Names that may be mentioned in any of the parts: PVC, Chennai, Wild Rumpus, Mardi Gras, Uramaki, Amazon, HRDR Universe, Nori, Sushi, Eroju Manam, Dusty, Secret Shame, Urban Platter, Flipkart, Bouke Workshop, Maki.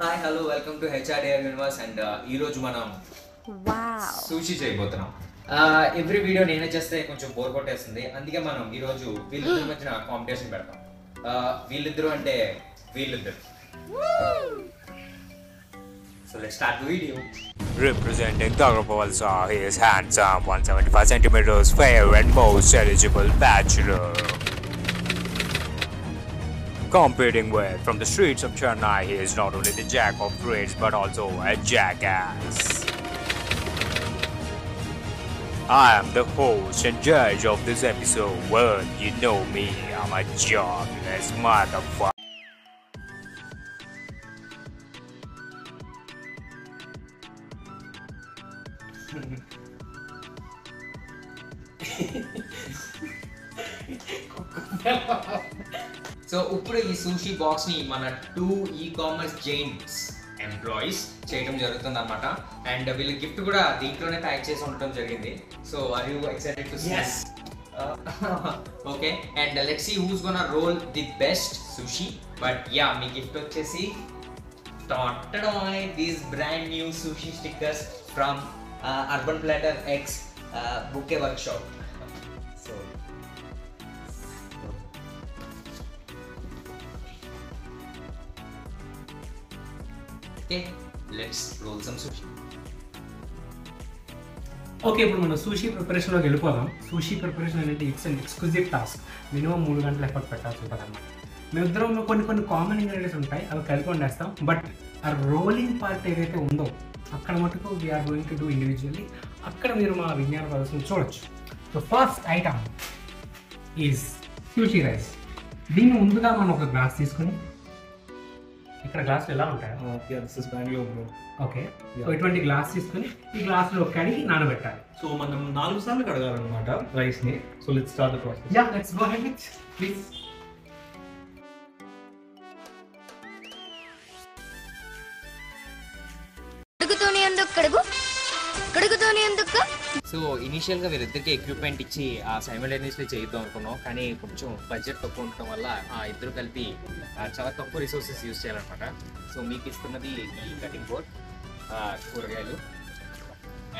Hi, hello, welcome to HRDR Universe and Eroju Manam. Wow. Sushi Jayabotram. Every video Nena just a conch bore contest and the Andika Manam, Eroju, will do much competition better. We'll do. So let's start the video. Representing Dagabalsa, he is handsome, 175 centimeters, fair and most eligible bachelor. Competing with from the streets of Chennai, he is not only the jack of trades but also a jackass. I am the host and judge of this episode. Well, you know me, I'm a jobless motherfucker. So, uppudu ee sushi box ni mana two e-commerce giants employees cheyadam jarugutund anamata and will gift kuda deentlone pack chesi undadam jarigindi. So, are you excited to see? Yes. Okay, and let's see who's gonna roll the best sushi. But yeah, mee gift vachesi these brand new sushi stickers from Urban Platter X Bouke Workshop. Okay, let's roll some sushi. Okay, now we sushi preparation. Sushi preparation is an exquisite task. Minimum 3 hours effort. We have some common ingredients, but the rolling part is what we are going to do individually. The first item is sushi rice. We will take a glass. Glass yeah, this is Bangalore, bro. Okay. Yeah. So, it glass is glass lo carry so, manam 4 saarlu kadagarannamata rice ni. So, let's start the process. Yeah, let's go ahead with please. So, initial ga vereddarki equipment ichi simultaneously cheyidam anukunnam kani koncham budget takku undadam valla idru kalpi chaala takku resources use cheyal anamata. So meeku istunnadi ee cutting board, kuragayalu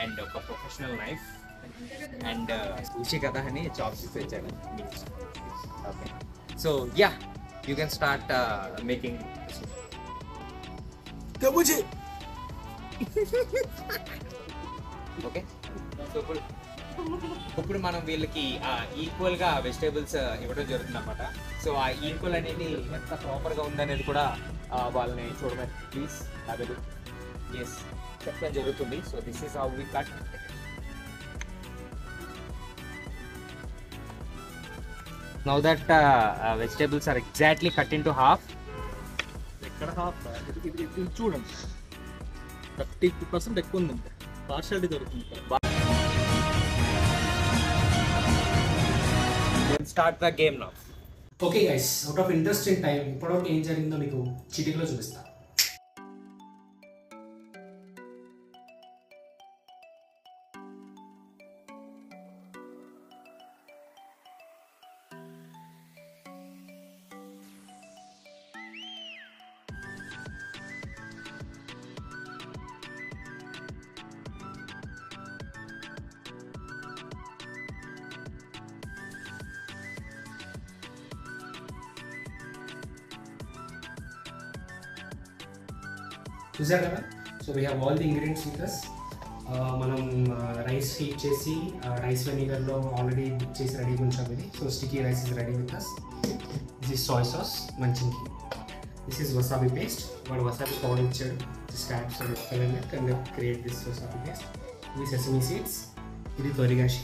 and a professional knife and sushi kada ani chopsticks ichcharu. Okay, so yeah, you can start making sushi. Kabuji. Okay. So, ఇప్పుడు మనం వీళ్ళకి equal గా vegetables ఇవ్వడం జరుగుతుంది అనమాట. So ఆ equal అనేది ఎంత ప్రాపర్ గా ఉందనేది కూడా వాళ్ళని చూడమని ప్లీజ్ అవైలు ఎస్ చెప్పడం జరుగుతుంది. So this is how we cut. Now that vegetables are exactly cut in to half. ఎక్కడ హాఫ్ చూడండి 30% ఎక్కువ ఉందంటే పార్షియాలిటీ దొరుకుతుంది. Start the game now. Okay guys, out of interest in time ippudu oka em jarigindho meeku chitikulo chupistha. చూసారు కదా. So we have all the ingredients with us. మనం rice heat చేసి rice వెనిగర్లో already book చేసి ready కొంచెం ఇది. So sticky rice is ready with us. This is soy sauce మంచింకి. This is wasabi paste. వాడు వసాబీ పౌడర్ ఇచ్చాడు. This stops can create this wasabi paste. ఇది సెసమీ సీడ్స్. ఇది తొరిగాషి.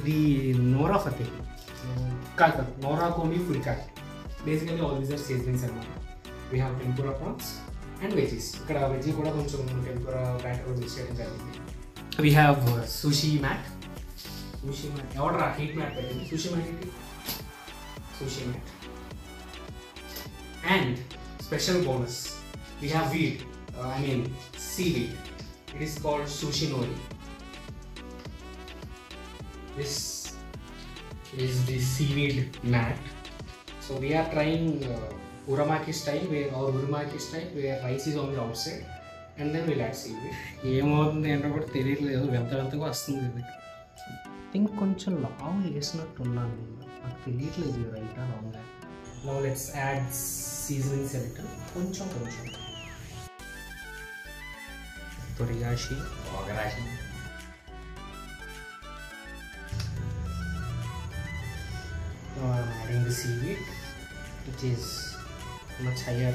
ఇది నోరా ఫతే కాక నోరా కోమి ఫుల్కాట్. Basically all these are seasonings అన్నమాట. We have tempura prawns and veggies. ఇక్కడ వెజ్జీ కూడా కొంచెం టెంపురా బ్యాటర్ యూస్ చేయడం జరిగింది. We have sushi mat. Sushi mat ఎవడరా హీట్ మ్యాట్ పెట్టింది. సుషీ మ్యాట్ ఏంటి? Sushi mat and special bonus we have weed I mean seaweed. It is called sushi nori. This is the seaweed mat. So we are trying Uramaki style where rice is on the outside and then we'll add seaweed. I think it's a long lesson to learn. Now let's add seasonings a little. Toriyashi, Ogarashi. Now I am adding the seaweed, which is much higher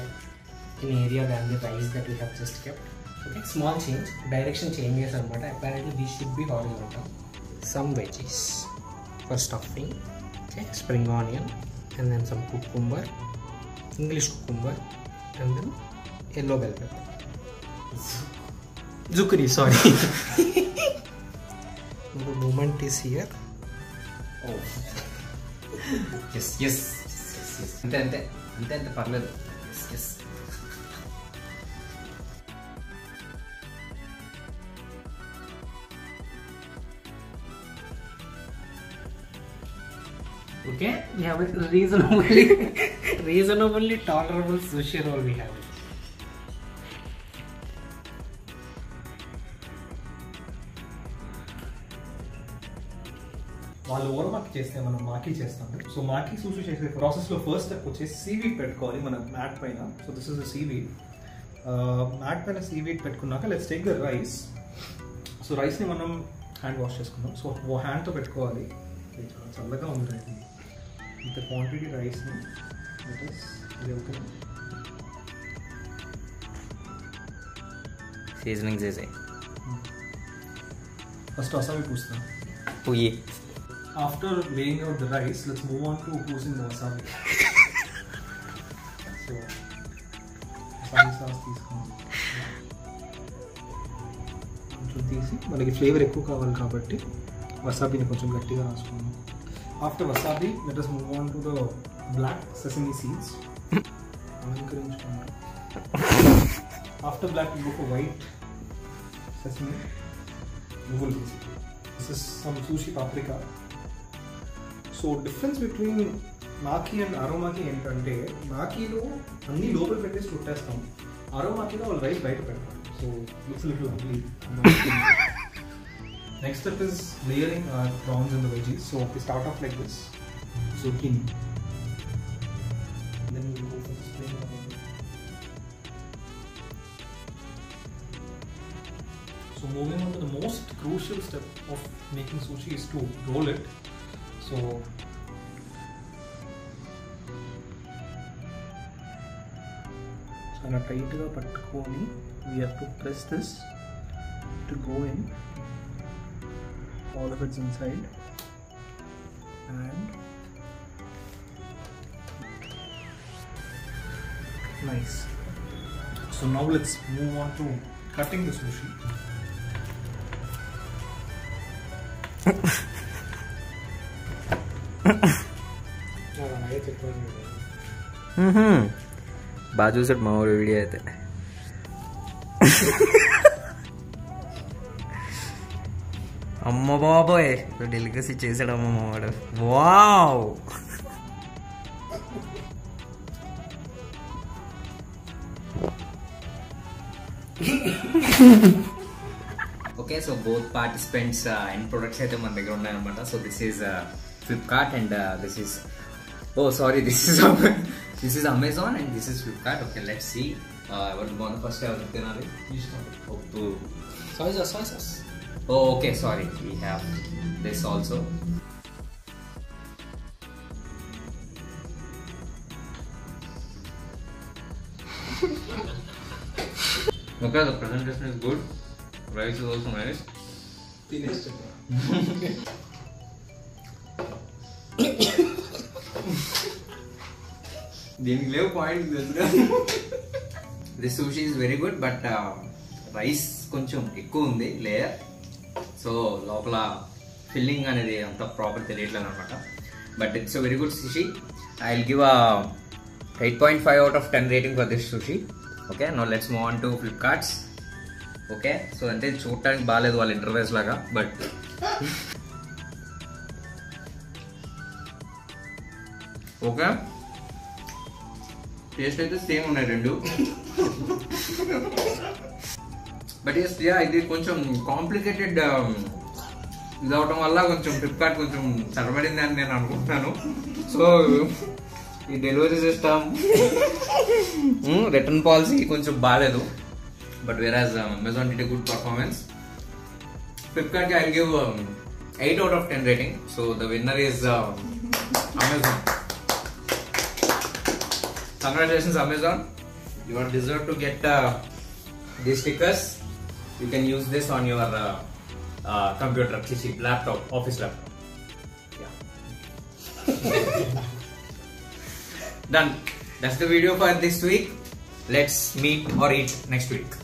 in area than the rice that we have just kept. Okay, small change, direction changes are not. Apparently these should be horizontal. Some veggies for stuffing. Okay, spring onion and then some cucumber, English cucumber, and then yellow bell pepper. Zucchini, sorry. The moment is here. Oh. Yes. And then the parallel. Yes. Okay, we have a reasonably tolerable sushi roll we have. While Uramaki chestam, manam Maki chestam. So Maki sushi chese process lo first step vache seaweed pettukovali manam mat paina. So this is the seaweed. Mat paina seaweed pettukunnaka let's take the rice. So rice ni manam hand wash chesukundam. So wo hand tho pettukovali. చల్లగా ఉంది ఇంత quantity రైస్ని seasoning చేసే first wasabi పూస్తాను పోయి after weighing out the rice let's move on to పూసింగ్ the wasabi so wasabi sauce తీసుకుందాం కొంచెం తీసి మనకి ఫ్లేవర్ ఎక్కువ కావాలి కాబట్టి wasabi ni koncham gattiga rasukundam. After wasabi, let us move on to the black sesame seeds. After black, we go for white sesame. This is some sushi paprika. So difference between Maki and Aromaki entante Maki lo anni local pettesi tuttestam, Aromaki lo all rice byte pettaru. So looks a little ugly. Next step is layering our prawns and the veggies. So we start off like this. Zucchini. Then we go for the spring onion. So moving on to the most crucial step of making sushi is to roll it. So on a tighter pattukoni, we have to press this to go in. All of it's inside, and nice. So now let's move on to cutting the sushi. Baju said my video. Amma baboy, the delicacy chased Amma. Wow! Okay, so both participants and products are on the ground. So this is Flipkart and this is. Oh, sorry, this is Amazon and this is Flipkart. Okay, let's see. What is the first time I have done? Soy sauce. Oh, okay, sorry, we have this also. Okay, the presentation is good. Rice is also nice. Finished. This sushi is very good, but rice koncham ekku undi layer. So, lokala filling and proper the. But it's a very good sushi. I'll give a 8.5 out of 10 rating for this sushi. Okay, now let's move on to Flipkarts. Okay, so and then short time ballet while interface laga, but okay. Taste is the same. But yes, yeah, it is complicated. So, the delivery system, return policy is bad. But whereas Amazon did a good performance, Flipkart I will give 8 out of 10 rating. So the winner is Amazon. Congratulations Amazon, you are deserved to get these stickers. You can use this on your computer, PC, laptop, office laptop. Yeah. Done. That's the video for this week. Let's meet or eat next week.